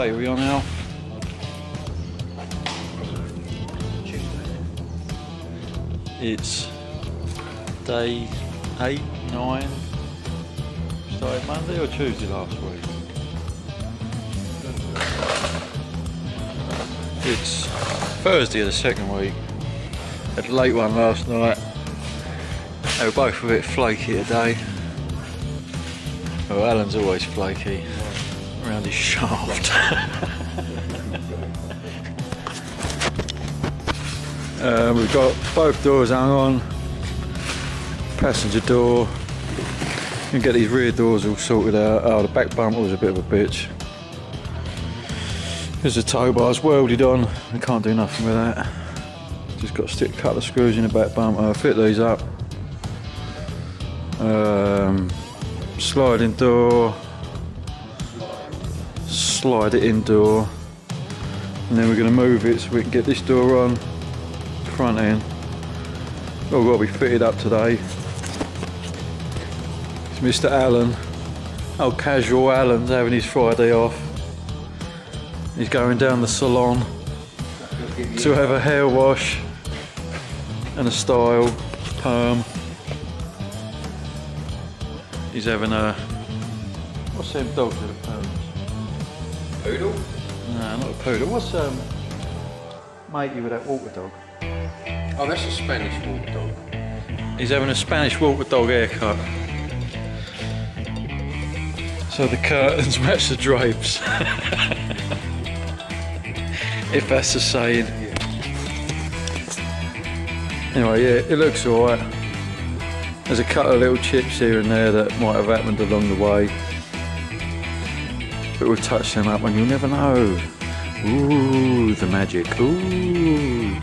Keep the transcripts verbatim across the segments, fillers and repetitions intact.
day we are now. It's day eight, nine. Started Monday or Tuesday last week. It's Thursday of the second week. Had a late one last night. They were both a bit flaky today. Well, Alan's always flaky around his shaft. uh, we've got both doors hung on, passenger door, and get these rear doors all sorted out. Oh, the back bumper was a bit of a bitch. There's the tow bars welded on, I can't do nothing with that. Just got to stick a couple of screws in the back bumper, fit these up. Um, sliding door, slide it in door, and then we're going to move it so we can get this door on, front end. All got to be fitted up today. It's Mister Allen, old casual Allen's having his Friday off. He's going down the salon to have a hair wash and a style perm. He's having a... What's them dogs with the perms? Poodle? No, not a poodle. What's um... matey with that water dog? Oh, that's a Spanish water dog. He's having a Spanish water dog haircut. So the curtains match the drapes. If that's the saying. Anyway, yeah, it looks alright. There's a couple of little chips here and there that might have happened along the way, but we've touched them up and you'll never know. Ooh, the magic. Ooh.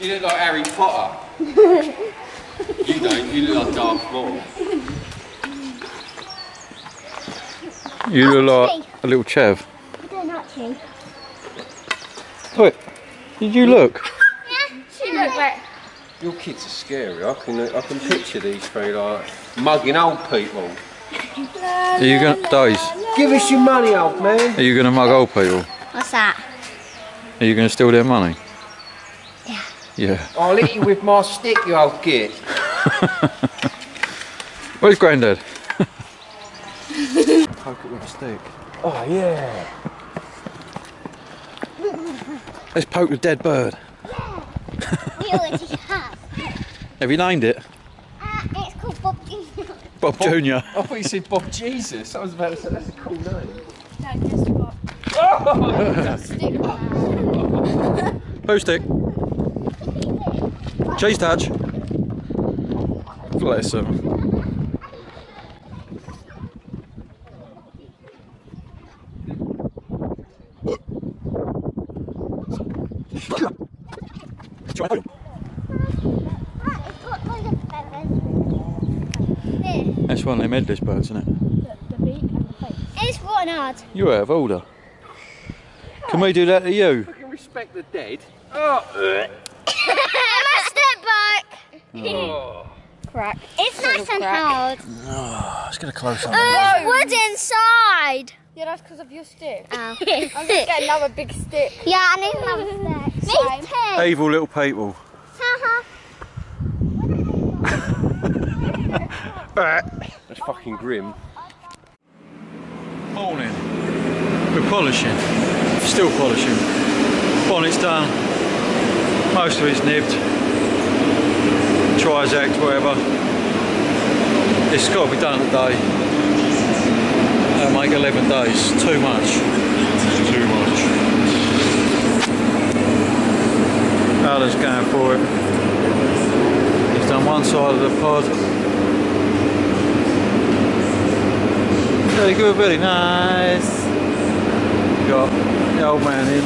You look like Harry Potter. You don't, you look like Darth Maul. You oh, look like a little Chev. I don't actually. Look, did you look? Yeah, she looked wet. Your kids are scary. I can, I can picture these three like mugging old people. Are you going to, Days? Give us your money, old man. Are you going to mug old people? What's that? Are you going to steal their money? Yeah. Yeah. I'll hit you with my stick, you old git. Where's Grandad? Poke it with a stick. Oh yeah. Let's poke the dead bird. Yeah. We already have. Have you named it? Uh, it's called Bob Junior. Bob, Bob Junior. I thought you said Bob Jesus. I was about to say that's a cool name. No, just Bob. Oh, stick. Post stick. Chase Taj. Bless him. That's one of them headless birds, isn't it? The, the beak and the face. It's rotten hard. You have older. Can we do that to you? We can respect the dead. Oh. I step back. Oh. Crack. It's, it's nice and crack. Hard. Oh, let's get a close up. Oh, there's wood inside. Yeah, that's because of your stick. Oh. I'm going to get another big stick. Yeah, I need another stick. Me too. Evil little people. That's fucking grim. Morning. We're polishing. Still polishing. Bonnet's done. Most of it's nibbed. Trisact, whatever. It's got to be done today. That'll make eleven days. Too much. Too much. Alan's going for it. He's done one side of the pod. Very good, very nice. Got the old man in.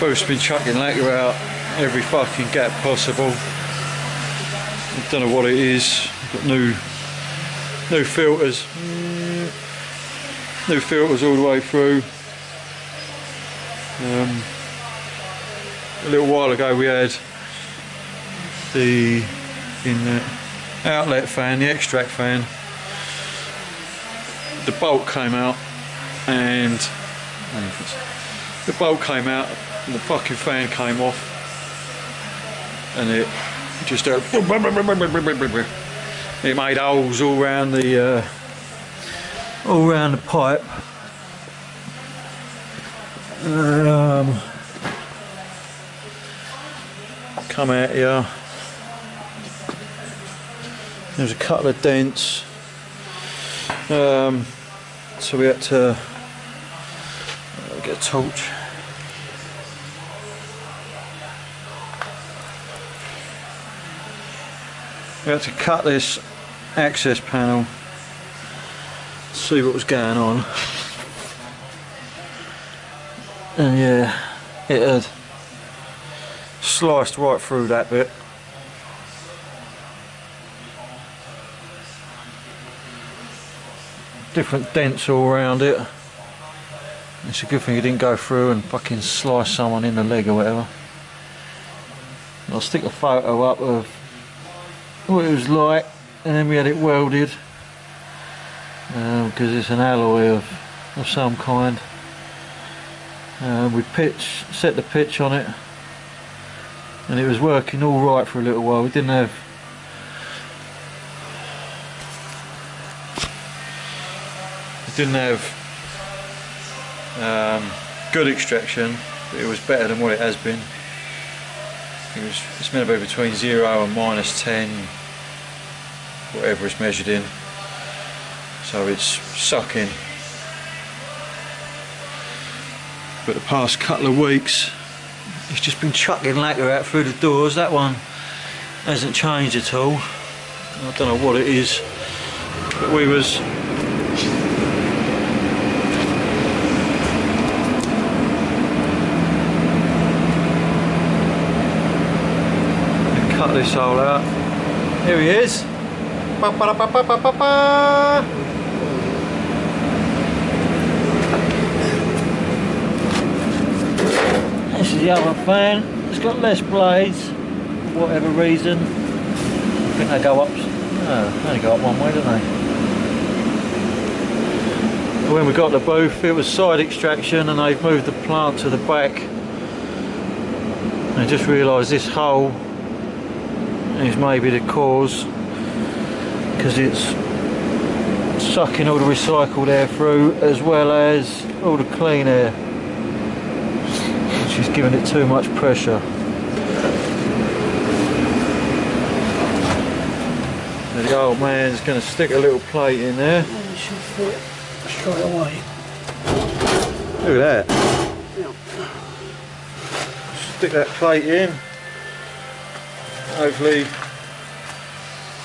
Boof's been chucking lacquer out every fucking gap possible. I don't know what it is. Got new, new filters, new filters all the way through. Um, a little while ago we had the in the outlet fan, the extract fan, the bolt came out and the bolt came out and the fucking fan came off and it just uh, it made holes all round the uh, all round the pipe. Um, come out here. There's a couple of dents, um, so we had to uh, get a torch. We had to cut this access panel, see what was going on, and yeah, it had sliced right through that bit. Different dents all around it. It's a good thing you didn't go through and fucking slice someone in the leg or whatever. And I'll stick a photo up of what it was like, and then we had it welded because um, it's an alloy of, of some kind. Uh, we pitch, set the pitch on it, and it was working all right for a little while. We didn't have didn't have um, good extraction, but it was better than what it has been. It was, it's meant to be between zero and minus ten, whatever it's measured in. So it's sucking. But the past couple of weeks, it's just been chucking lacquer out through the doors. That one hasn't changed at all. I don't know what it is, but we was this hole out. Here he is. Ba -ba -da -ba -ba -ba -ba -ba. This is the other fan. It's got less blades for whatever reason. I think they go up. No, they only go up one way, don't they? When we got the booth, it was side extraction, and they've moved the plant to the back. I just realised this hole is maybe the cause, because it's sucking all the recycled air through as well as all the clean air, which is giving it too much pressure. So the old man's going to stick a little plate in there. Straight away. Look at that. Yep. Stick that plate in. Hopefully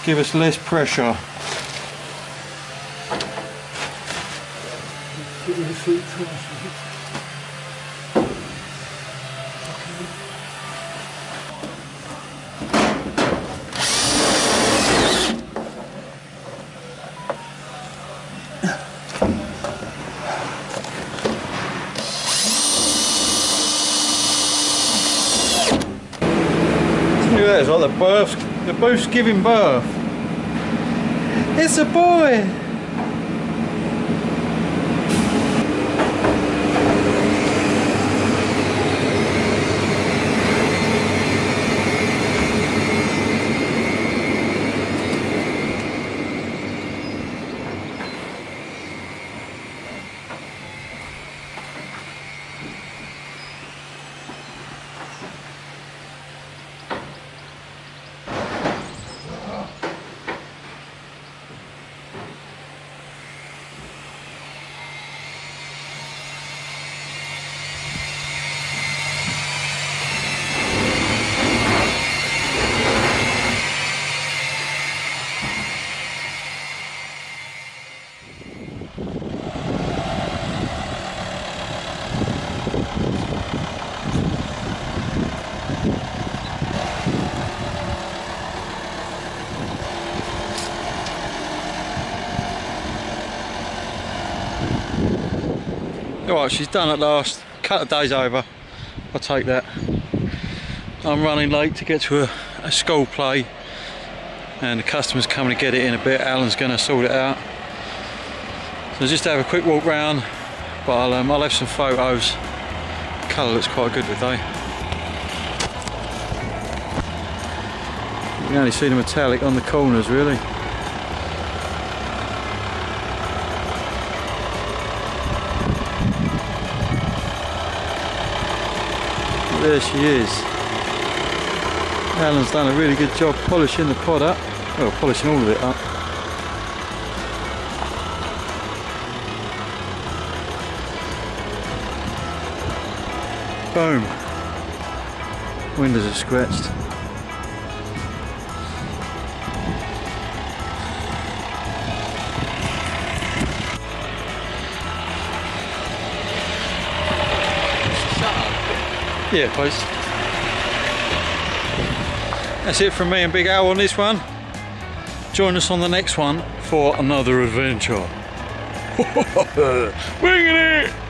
give us less pressure. It's like the birth's, the booth's giving birth. It's a boy! Alright, she's done at last. Cut the day's over. I'll take that. I'm running late to get to a, a school play, and the customer's coming to get it in a bit. Alan's going to sort it out. So just have a quick walk round, but I'll, um, I'll have some photos. The colour looks quite good with they. You can only see the metallic on the corners really. There she is. Alan's done a really good job polishing the pod up. Well, polishing all of it up. Boom. Windows are scratched. Yeah, please. That's it from me and Big Al on this one. Join us on the next one for another adventure. Wingin' it!